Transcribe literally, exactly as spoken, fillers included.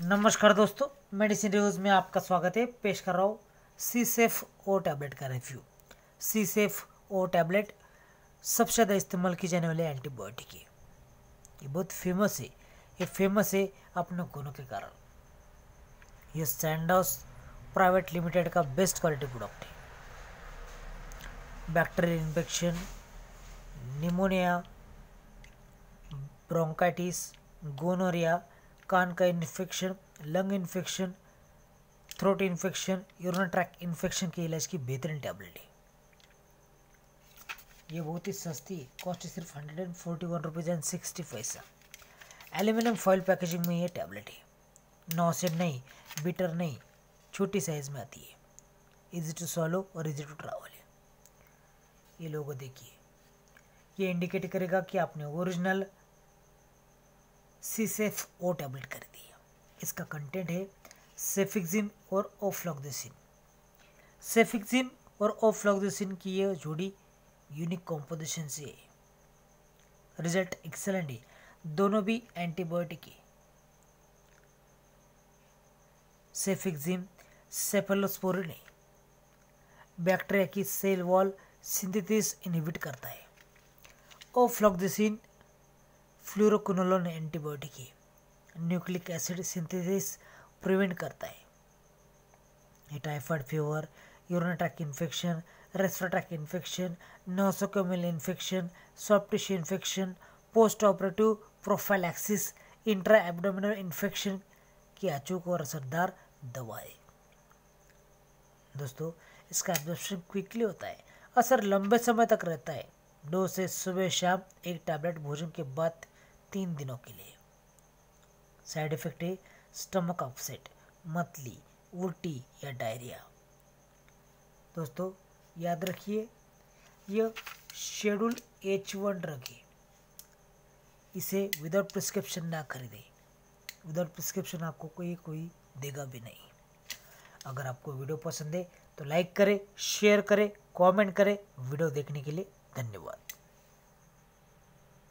नमस्कार दोस्तों, medicine reviews में आपका स्वागत है। पेश कर रहा हूँ सीसेफ ओ टैबलेट का रिव्यू। सीसेफ ओ टैबलेट सबसे ज़्यादा इस्तेमाल की जाने वाली एंटीबायोटिक है। ये बहुत फेमस है, ये फेमस है अपने गुणों के कारण। ये सैंडोस प्राइवेट लिमिटेड का बेस्ट क्वालिटी प्रोडक्ट है। Bacterial infection, pneumonia, bronchitis, gonorrhoea, कान का infection, lung infection, throat infection, urine tract infection के इलाज की बेहतरीन टैबलेट है। ये बहुत ही सस्ती है, कॉस्ट है सिर्फ hundred and forty one rupees and sixty paisa. Aluminium foil packaging में ये टैबलेट है। नौसेड नहीं, बीटर नहीं, छोटी साइज़ में आती है। इजी टू सॉलो और इजी टू ट्रैवल है। ये लोगो देखिए, ये इंडिकेट करेगा कि आपने ओरिजिनल सीसेफ ओ टैबलेट कर दिया। इसका कंटेंट है सेफिक्जिम और ऑफ्लॉक्सासिन। सेफिक्जिम और ऑफ्लॉक्सासिन की यह जोड़ी यूनिक कॉम्पोजिशन से है। रिजल्ट एक्सेलेंट है। दोनों भी एंटीबायोटिक है। सेफिक्जिम सेफलोस्पोरिन है, बैक्टीरिया की सेल वॉल सिंथेसिस इनहिबिट करता है। ऑफ्लॉक्सासिन फ्लुरोकुनोलोन एंटीबायोटिक है, न्यूक्लिक एसिड सिंथेसिस प्रिवेंट करता है। ये typhoid fever, urine tract infection, respiratory tract infection, nosocomial infection, soft tissue infection, post operative prophylaxis, intra abdominal infection की अचूक और असरदार दवा है। दोस्तों, इसका एब्जॉर्प्शन क्विकली होता है, असर लंबे समय तक रहता है। दो से सुबह शाम एक टैबलेट भोजन के बाद तीन दिनों के लिए। साइड इफेक्ट है स्टमक अपसेट, मतली, उल्टी या डायरिया। दोस्तों याद रखिए, यह शेड्यूल एच वन ड्रग है। इसे विदाउट प्रिस्क्रिप्शन ना खरीदें। विदाउट प्रिस्क्रिप्शन आपको कोई कोई देगा भी नहीं। अगर आपको वीडियो पसंद है तो लाइक करें, शेयर करें, कमेंट करें। वीडियो देखने के लिए धन्यवाद।